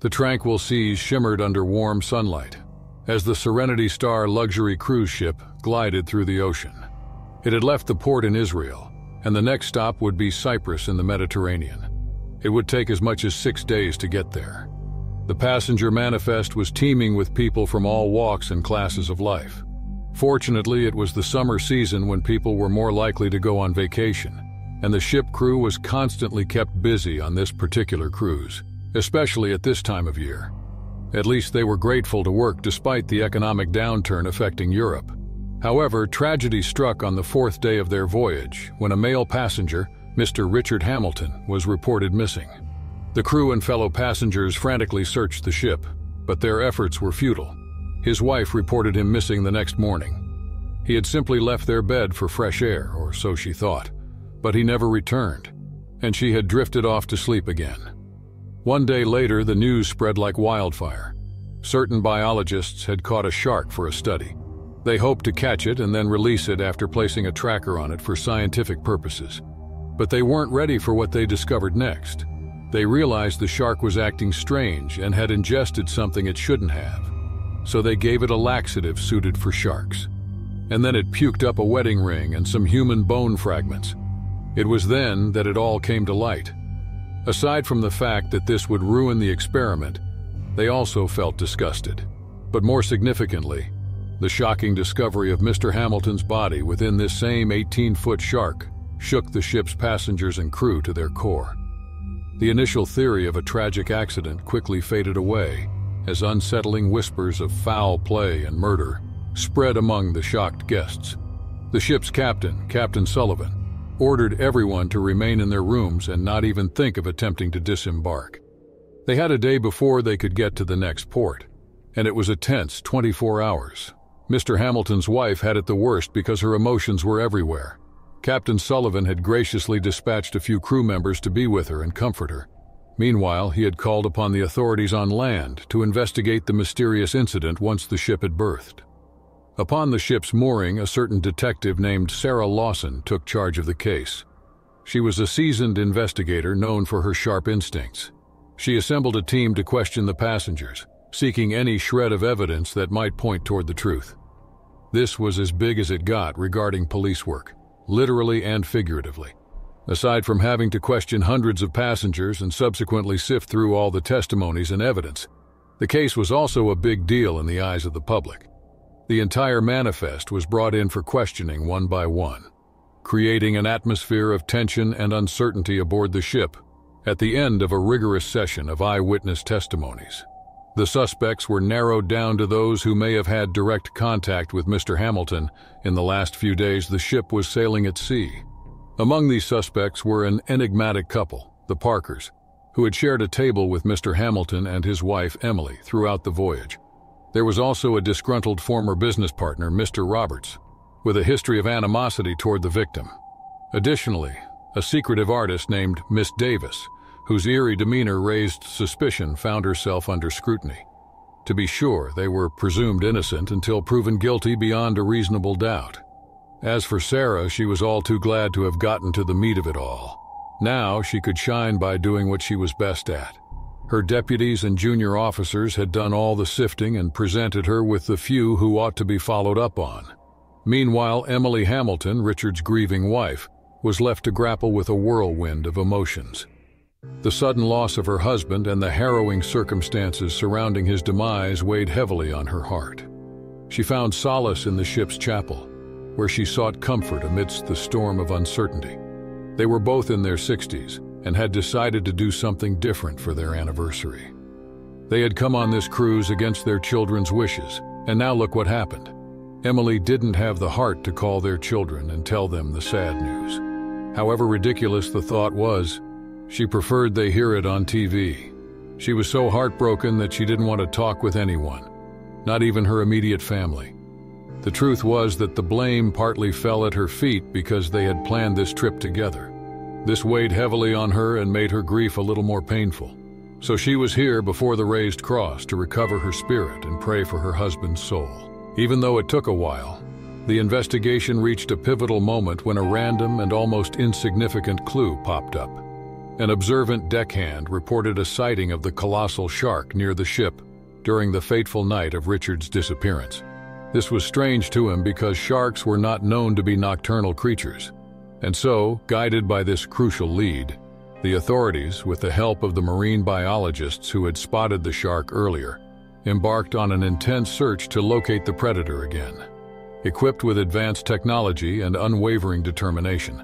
The tranquil seas shimmered under warm sunlight as the Serenity Star luxury cruise ship glided through the ocean. It had left the port in Israel, and the next stop would be Cyprus in the Mediterranean. It would take as much as 6 days to get there. The passenger manifest was teeming with people from all walks and classes of life. Fortunately, it was the summer season when people were more likely to go on vacation, and the ship crew was constantly kept busy on this particular cruise, especially at this time of year. At least they were grateful to work despite the economic downturn affecting Europe. However, tragedy struck on the 4th day of their voyage when a male passenger, Mr. Richard Hamilton, was reported missing. The crew and fellow passengers frantically searched the ship, but their efforts were futile. His wife reported him missing the next morning. He had simply left their bed for fresh air, or so she thought, but he never returned, and she had drifted off to sleep again. 1 day later, the news spread like wildfire. Certain biologists had caught a shark for a study. They hoped to catch it and then release it after placing a tracker on it for scientific purposes. But they weren't ready for what they discovered next. They realized the shark was acting strange and had ingested something it shouldn't have. So they gave it a laxative suited for sharks. And then it puked up a wedding ring and some human bone fragments. It was then that it all came to light. Aside from the fact that this would ruin the experiment, they also felt disgusted. But more significantly, the shocking discovery of Mr. Hamilton's body within this same 18-foot shark shook the ship's passengers and crew to their core. The initial theory of a tragic accident quickly faded away as unsettling whispers of foul play and murder spread among the shocked guests. The ship's captain, Captain Sullivan, ordered everyone to remain in their rooms and not even think of attempting to disembark. They had a day before they could get to the next port, and it was a tense 24 hours. Mr. Hamilton's wife had it the worst because her emotions were everywhere. Captain Sullivan had graciously dispatched a few crew members to be with her and comfort her. Meanwhile, he had called upon the authorities on land to investigate the mysterious incident once the ship had berthed. Upon the ship's mooring, a certain detective named Sarah Lawson took charge of the case. She was a seasoned investigator known for her sharp instincts. She assembled a team to question the passengers, seeking any shred of evidence that might point toward the truth. This was as big as it got regarding police work, literally and figuratively. Aside from having to question hundreds of passengers and subsequently sift through all the testimonies and evidence, the case was also a big deal in the eyes of the public. The entire manifest was brought in for questioning one by one, creating an atmosphere of tension and uncertainty aboard the ship at the end of a rigorous session of eyewitness testimonies. The suspects were narrowed down to those who may have had direct contact with Mr. Hamilton in the last few days the ship was sailing at sea. Among these suspects were an enigmatic couple, the Parkers, who had shared a table with Mr. Hamilton and his wife Emily throughout the voyage. There was also a disgruntled former business partner, Mr. Roberts, with a history of animosity toward the victim. Additionally, a secretive artist named Miss Davis, whose eerie demeanor raised suspicion, found herself under scrutiny. To be sure, they were presumed innocent until proven guilty beyond a reasonable doubt. As for Sarah, she was all too glad to have gotten to the meat of it all. Now she could shine by doing what she was best at. Her deputies and junior officers had done all the sifting and presented her with the few who ought to be followed up on. Meanwhile, Emily Hamilton, Richard's grieving wife, was left to grapple with a whirlwind of emotions. The sudden loss of her husband and the harrowing circumstances surrounding his demise weighed heavily on her heart. She found solace in the ship's chapel, where she sought comfort amidst the storm of uncertainty. They were both in their 60s and had decided to do something different for their anniversary. They had come on this cruise against their children's wishes, and now look what happened. Emily didn't have the heart to call their children and tell them the sad news. However ridiculous the thought was, she preferred they hear it on TV. She was so heartbroken that she didn't want to talk with anyone, not even her immediate family. The truth was that the blame partly fell at her feet because they had planned this trip together. This weighed heavily on her and made her grief a little more painful. So she was here before the raised cross to recover her spirit and pray for her husband's soul. Even though it took a while, the investigation reached a pivotal moment when a random and almost insignificant clue popped up. An observant deckhand reported a sighting of the colossal shark near the ship during the fateful night of Richard's disappearance. This was strange to him because sharks were not known to be nocturnal creatures. And so, guided by this crucial lead, the authorities, with the help of the marine biologists who had spotted the shark earlier, embarked on an intense search to locate the predator again. Equipped with advanced technology and unwavering determination,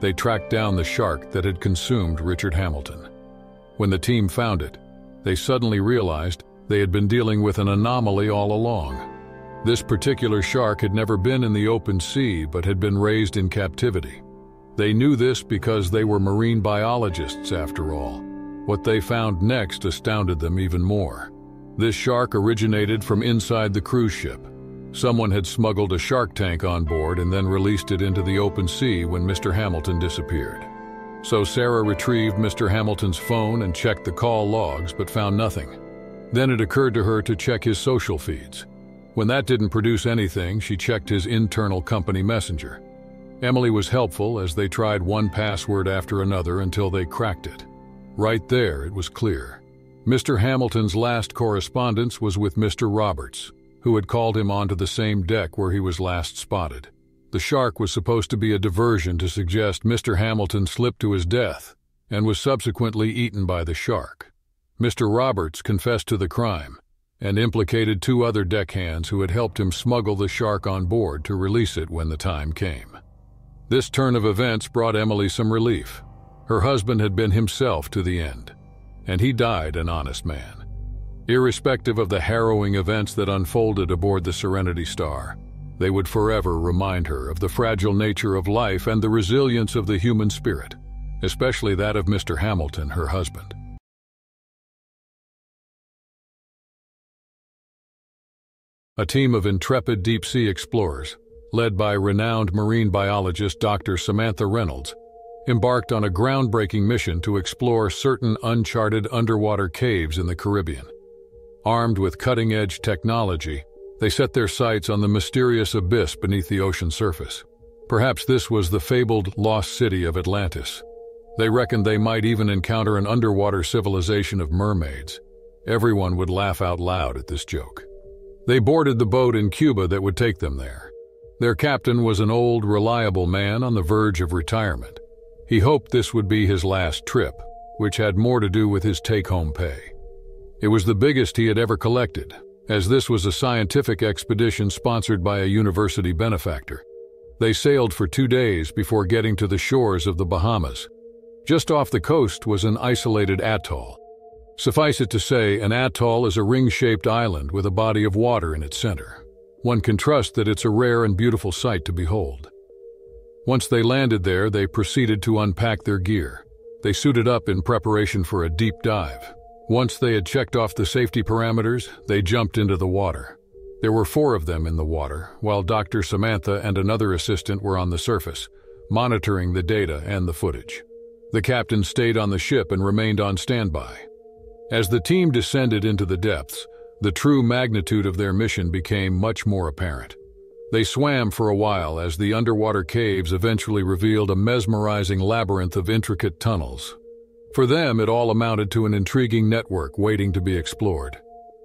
they tracked down the shark that had consumed Richard Hamilton. When the team found it, they suddenly realized they had been dealing with an anomaly all along. This particular shark had never been in the open sea but had been raised in captivity. They knew this because they were marine biologists, after all. What they found next astounded them even more. This shark originated from inside the cruise ship. Someone had smuggled a shark tank on board and then released it into the open sea when Mr. Hamilton disappeared. So Sarah retrieved Mr. Hamilton's phone and checked the call logs but found nothing. Then it occurred to her to check his social feeds. When that didn't produce anything, she checked his internal company messenger. Emily was helpful as they tried one password after another until they cracked it. Right there, it was clear. Mr. Hamilton's last correspondence was with Mr. Roberts, who had called him onto the same deck where he was last spotted. The shark was supposed to be a diversion to suggest Mr. Hamilton slipped to his death and was subsequently eaten by the shark. Mr. Roberts confessed to the crime and implicated two other deckhands who had helped him smuggle the shark on board to release it when the time came. This turn of events brought Emily some relief. Her husband had been himself to the end, and he died an honest man. Irrespective of the harrowing events that unfolded aboard the Serenity Star, they would forever remind her of the fragile nature of life and the resilience of the human spirit, especially that of Mr. Hamilton, her husband. A team of intrepid deep-sea explorers, led by renowned marine biologist Dr. Samantha Reynolds, embarked on a groundbreaking mission to explore certain uncharted underwater caves in the Caribbean. Armed with cutting-edge technology, they set their sights on the mysterious abyss beneath the ocean surface. Perhaps this was the fabled lost city of Atlantis. They reckoned they might even encounter an underwater civilization of mermaids. Everyone would laugh out loud at this joke. They boarded the boat in Cuba that would take them there. Their captain was an old, reliable man on the verge of retirement. He hoped this would be his last trip, which had more to do with his take-home pay. It was the biggest he had ever collected, as this was a scientific expedition sponsored by a university benefactor. They sailed for 2 days before getting to the shores of the Bahamas. Just off the coast was an isolated atoll. Suffice it to say, an atoll is a ring-shaped island with a body of water in its center. One can trust that it's a rare and beautiful sight to behold. Once they landed there, they proceeded to unpack their gear. They suited up in preparation for a deep dive. Once they had checked off the safety parameters, they jumped into the water. There were 4 of them in the water, while Dr. Samantha and another assistant were on the surface, monitoring the data and the footage. The captain stayed on the ship and remained on standby. As the team descended into the depths, the true magnitude of their mission became much more apparent. They swam for a while as the underwater caves eventually revealed a mesmerizing labyrinth of intricate tunnels. For them, it all amounted to an intriguing network waiting to be explored.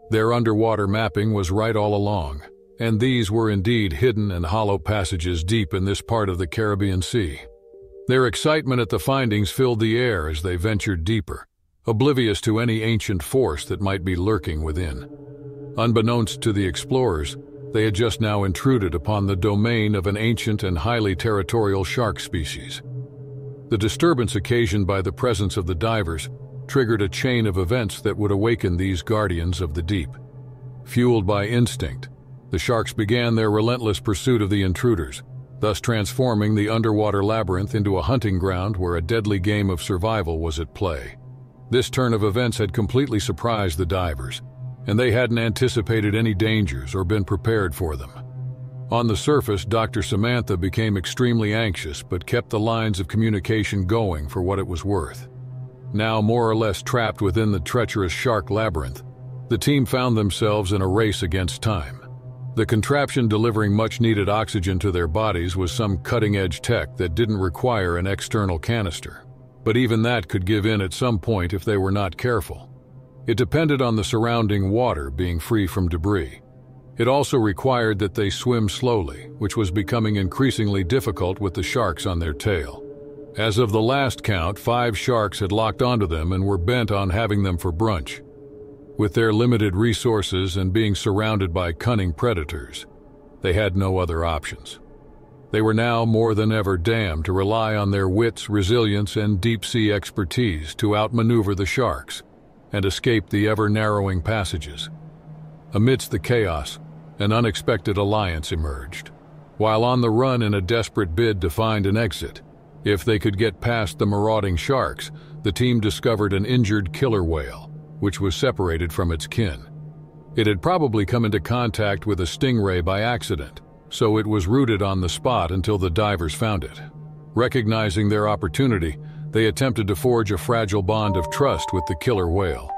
Their underwater mapping was right all along, and these were indeed hidden and hollow passages deep in this part of the Caribbean Sea. Their excitement at the findings filled the air as they ventured deeper, oblivious to any ancient force that might be lurking within. Unbeknownst to the explorers, they had just now intruded upon the domain of an ancient and highly territorial shark species. The disturbance occasioned by the presence of the divers triggered a chain of events that would awaken these guardians of the deep. Fueled by instinct, the sharks began their relentless pursuit of the intruders, thus transforming the underwater labyrinth into a hunting ground where a deadly game of survival was at play. This turn of events had completely surprised the divers, and they hadn't anticipated any dangers or been prepared for them. On the surface, Dr. Samantha became extremely anxious but kept the lines of communication going for what it was worth. Now more or less trapped within the treacherous shark labyrinth, the team found themselves in a race against time. The contraption delivering much-needed oxygen to their bodies was some cutting-edge tech that didn't require an external canister. but even that could give in at some point if they were not careful. It depended on the surrounding water being free from debris. It also required that they swim slowly, which was becoming increasingly difficult with the sharks on their tail. As of the last count, 5 sharks had locked onto them and were bent on having them for brunch. With their limited resources and being surrounded by cunning predators, they had no other options. They were now more than ever damned to rely on their wits, resilience, and deep-sea expertise to outmaneuver the sharks and escape the ever-narrowing passages. Amidst the chaos, an unexpected alliance emerged. While on the run in a desperate bid to find an exit, if they could get past the marauding sharks, the team discovered an injured killer whale, which was separated from its kin. It had probably come into contact with a stingray by accident, so it was rooted on the spot until the divers found it. Recognizing their opportunity, they attempted to forge a fragile bond of trust with the killer whale.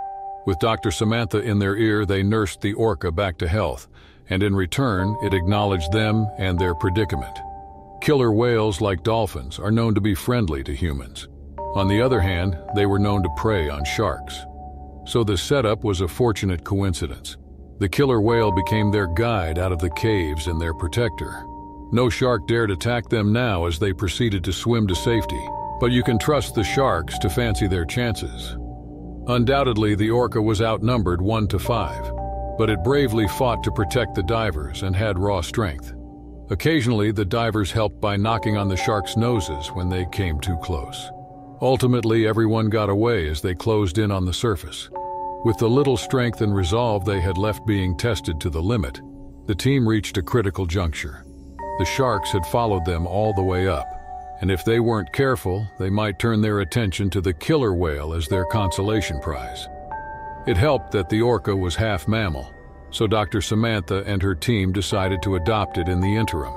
With Dr. Samantha in their ear, they nursed the orca back to health, and in return, it acknowledged them and their predicament. Killer whales, like dolphins, are known to be friendly to humans. On the other hand, they were known to prey on sharks. So the setup was a fortunate coincidence. The killer whale became their guide out of the caves and their protector. No shark dared attack them now as they proceeded to swim to safety, but you can trust the sharks to fancy their chances. Undoubtedly, the orca was outnumbered 1 to 5, but it bravely fought to protect the divers and had raw strength. Occasionally, the divers helped by knocking on the sharks' noses when they came too close. Ultimately, everyone got away as they closed in on the surface. With the little strength and resolve they had left being tested to the limit, the team reached a critical juncture. The sharks had followed them all the way up, and if they weren't careful, they might turn their attention to the killer whale as their consolation prize. It helped that the orca was half mammal, so Dr. Samantha and her team decided to adopt it in the interim.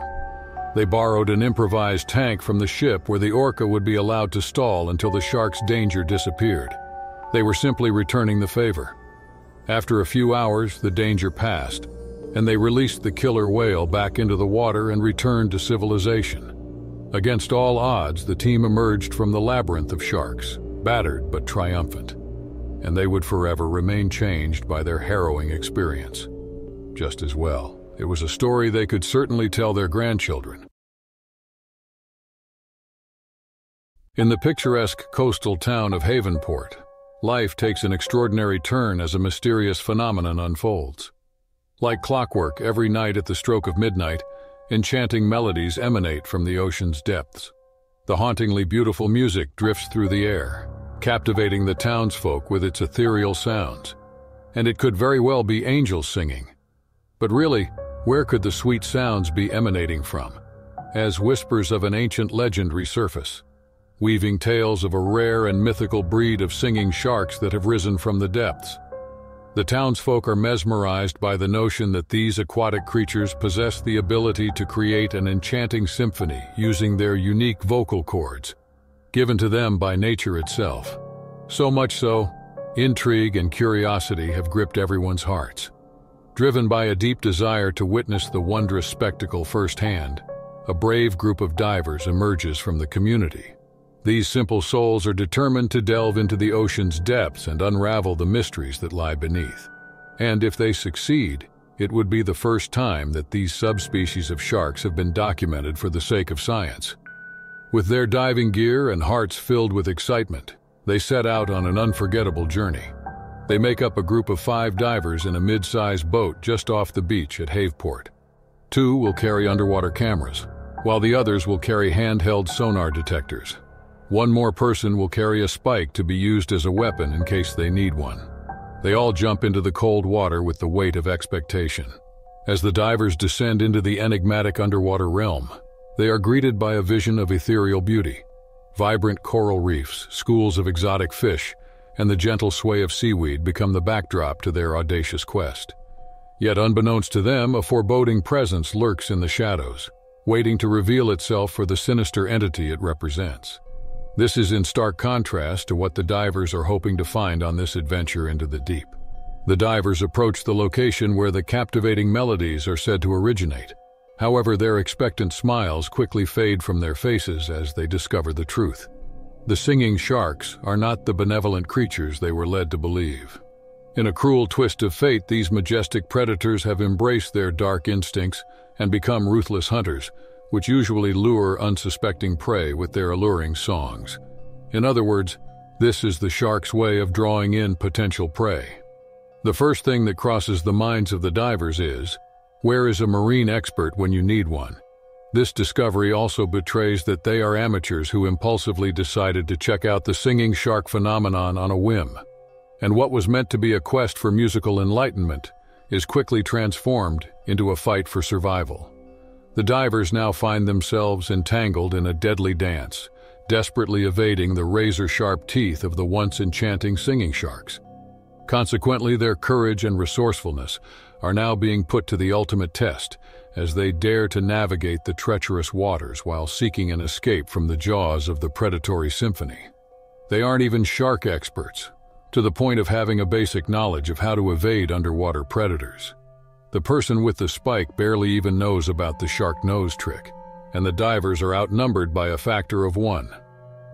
They borrowed an improvised tank from the ship where the orca would be allowed to stall until the shark's danger disappeared. They were simply returning the favor. After a few hours, the danger passed, and they released the killer whale back into the water and returned to civilization. Against all odds, the team emerged from the labyrinth of sharks, battered but triumphant, and they would forever remain changed by their harrowing experience. Just as well, it was a story they could certainly tell their grandchildren. In the picturesque coastal town of Havenport, life takes an extraordinary turn as a mysterious phenomenon unfolds. Like clockwork, every night at the stroke of midnight, enchanting melodies emanate from the ocean's depths. The hauntingly beautiful music drifts through the air, captivating the townsfolk with its ethereal sounds. And it could very well be angels singing. But really, where could the sweet sounds be emanating from? As whispers of an ancient legend resurface, weaving tales of a rare and mythical breed of singing sharks that have risen from the depths. The townsfolk are mesmerized by the notion that these aquatic creatures possess the ability to create an enchanting symphony using their unique vocal cords, given to them by nature itself. So much so, intrigue and curiosity have gripped everyone's hearts. Driven by a deep desire to witness the wondrous spectacle firsthand, a brave group of divers emerges from the community. These simple souls are determined to delve into the ocean's depths and unravel the mysteries that lie beneath. And if they succeed, it would be the first time that these subspecies of sharks have been documented for the sake of science. With their diving gear and hearts filled with excitement, they set out on an unforgettable journey. They make up a group of 5 divers in a mid-sized boat just off the beach at Havenport. 2 will carry underwater cameras, while the others will carry handheld sonar detectors. 1 more person will carry a spike to be used as a weapon in case they need one. They all jump into the cold water with the weight of expectation. As the divers descend into the enigmatic underwater realm, they are greeted by a vision of ethereal beauty. Vibrant coral reefs, schools of exotic fish, and the gentle sway of seaweed become the backdrop to their audacious quest. Yet unbeknownst to them, a foreboding presence lurks in the shadows, waiting to reveal itself for the sinister entity it represents. This is in stark contrast to what the divers are hoping to find on this adventure into the deep. The divers approach the location where the captivating melodies are said to originate. However, their expectant smiles quickly fade from their faces as they discover the truth. The singing sharks are not the benevolent creatures they were led to believe. In a cruel twist of fate, these majestic predators have embraced their dark instincts and become ruthless hunters, which usually lure unsuspecting prey with their alluring songs. In other words, this is the shark's way of drawing in potential prey. The first thing that crosses the minds of the divers is, where is a marine expert when you need one? This discovery also betrays that they are amateurs who impulsively decided to check out the singing shark phenomenon on a whim. And what was meant to be a quest for musical enlightenment is quickly transformed into a fight for survival. The divers now find themselves entangled in a deadly dance, desperately evading the razor-sharp teeth of the once enchanting singing sharks. Consequently, their courage and resourcefulness are now being put to the ultimate test as they dare to navigate the treacherous waters while seeking an escape from the jaws of the predatory symphony. They aren't even shark experts, to the point of having a basic knowledge of how to evade underwater predators. The person with the spike barely even knows about the shark nose trick, and the divers are outnumbered by a factor of 1.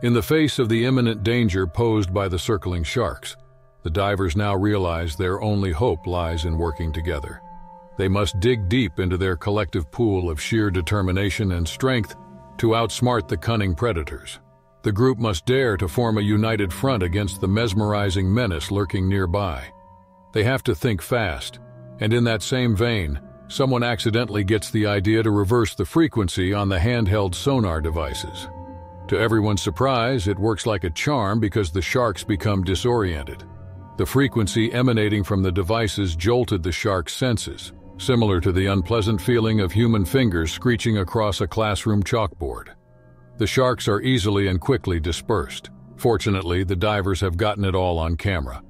In the face of the imminent danger posed by the circling sharks, the divers now realize their only hope lies in working together. They must dig deep into their collective pool of sheer determination and strength to outsmart the cunning predators. The group must dare to form a united front against the mesmerizing menace lurking nearby. They have to think fast, and in that same vein, someone accidentally gets the idea to reverse the frequency on the handheld sonar devices. To everyone's surprise, it works like a charm because the sharks become disoriented. The frequency emanating from the devices jolted the sharks' senses, similar to the unpleasant feeling of human fingers screeching across a classroom chalkboard. The sharks are easily and quickly dispersed. Fortunately, the divers have gotten it all on camera.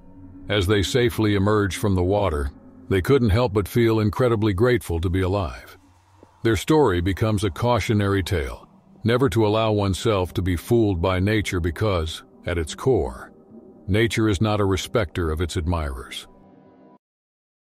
As they safely emerge from the water, they couldn't help but feel incredibly grateful to be alive. Their story becomes a cautionary tale, never to allow oneself to be fooled by nature because, at its core, nature is not a respecter of its admirers.